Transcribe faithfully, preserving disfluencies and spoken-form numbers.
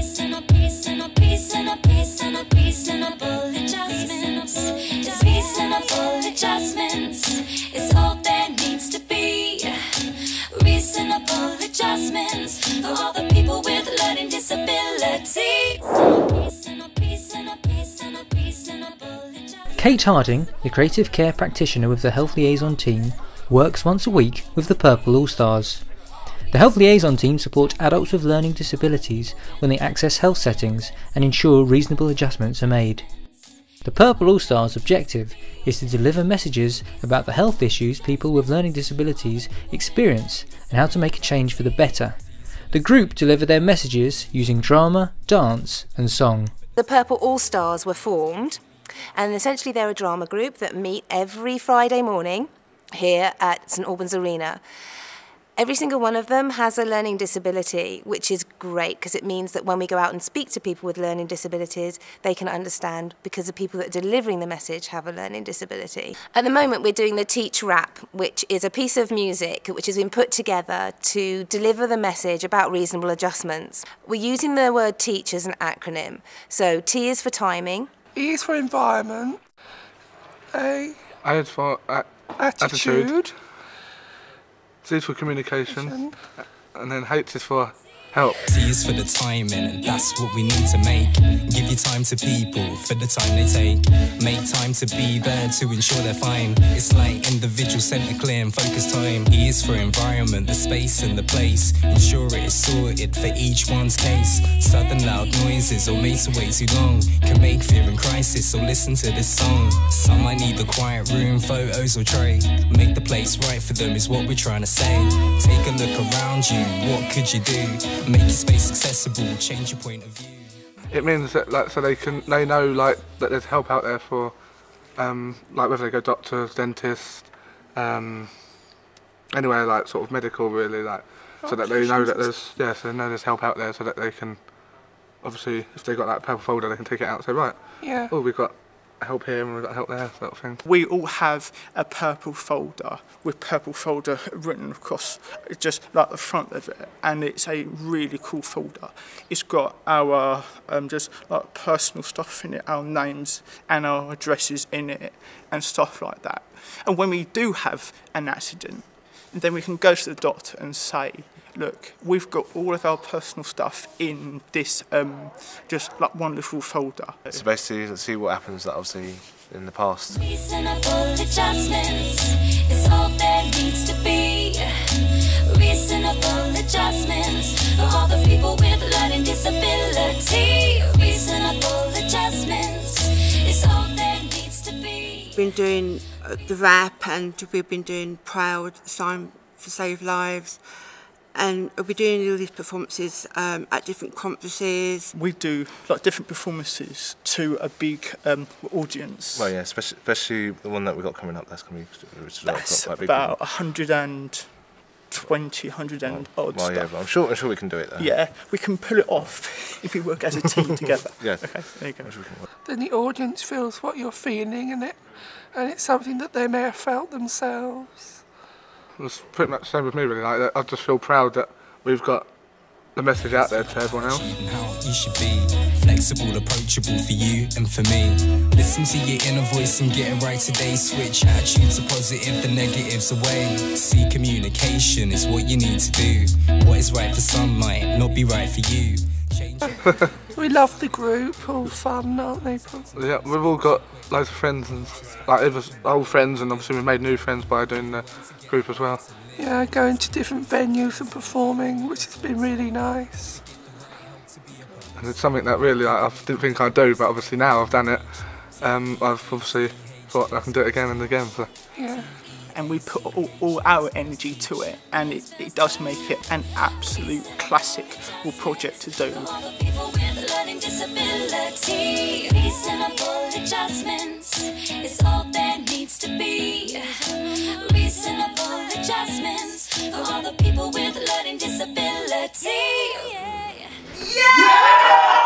peace and a peace and a peace and a peace and a peace and a bold adjustments. It's peace and a bold adjustments. It's all there needs to be. Reasonable adjustments for all the people with learning disabilities. Kate Harding, the creative care practitioner with the Health Liaison Team, works once a week with the Purple All-Stars. The Health Liaison Team support adults with learning disabilities when they access health settings and ensure reasonable adjustments are made. The Purple All-Stars' objective is to deliver messages about the health issues people with learning disabilities experience and how to make a change for the better. The group deliver their messages using drama, dance and song. The Purple All-Stars were formed, and essentially they're a drama group that meet every Friday morning here at St Albans Arena. Every single one of them has a learning disability, which is great because it means that when we go out and speak to people with learning disabilities, they can understand because the people that are delivering the message have a learning disability. At the moment, we're doing the TEACH rap, which is a piece of music which has been put together to deliver the message about reasonable adjustments. We're using the word TEACH as an acronym. So T is for timing. E is for environment. A is for uh, attitude. attitude. C is for communication, and then H is for help. T is for the timing, and that's what we need to make. Give your time to people for the time they take. Make time to be there to ensure they're fine. It's like individual centre, clear and focused time. E is for environment, the space and the place. Ensure it is sorted for each one's case. Sudden loud noises or made to wait too long can make fear and crisis, or listen to this song. Some might need the quiet room, photos or tray. Make the place right for them is what we're trying to say. Take a look around you, what could you do? Make your space accessible, change your point of view. It means that, like, so they can, they know, like, that there's help out there for, um, like, whether they go doctors, dentists, um, anywhere, like, sort of medical, really, like, so that they know that there's, yeah, so they know there's help out there, so that they can, obviously, if they got that purple folder, they can take it out and say, right, yeah, oh, we've got help here and we've got help there, sort of thing. We all have a purple folder with purple folder written across just like the front of it, and it's a really cool folder. It's got our um, just like personal stuff in it, our names and our addresses in it and stuff like that. And when we do have an accident, then we can go to the doctor and say, look, we've got all of our personal stuff in this um, just like wonderful folder. So basically, see what happens that I've seen in the past. Reasonable adjustments is all there needs to be. Reasonable adjustments for all the people with learning disability. Reasonable adjustments is all there needs to be. We've been doing the rap, and we've been doing Proud, Sign for Save Lives. And we'll be doing all these performances um, at different conferences. We do like different performances to a big um, audience. Well, yeah, especially, especially the one that we've got coming up. That's going to be which that's quite big about one. a hundred and twenty, a hundred and well, odd. Well, stuff. Yeah, but I'm sure I'm sure we can do it. Though. Yeah, we can pull it off if we work as a team together. Yeah. Okay. There you go. Sure then the audience feels what you're feeling, in it, and it's something that they may have felt themselves. It's pretty much the same with me, really. Like, I just feel proud that we've got the message out there to everyone else. How you should be flexible, approachable for you and for me. Listen to your inner voice and get it right today. Switch attitude to positive, the negatives away. See, communication is what you need to do. What is right for some might not be right for you. Change it. We love the group, all fun, aren't they? Yeah, we've all got loads of friends, and like old friends, and obviously we made new friends by doing the group as well. Yeah, going to different venues and performing, which has been really nice. And it's something that really like, I didn't think I'd do, but obviously now I've done it, um, I've obviously thought I can do it again and again. So. Yeah. And we put all, all our energy to it, and it, it does make it an absolute classic project to do. Reasonable adjustments is all there needs to be. Reasonable adjustments for all the people with learning disability. Yeah! Yeah! Yeah!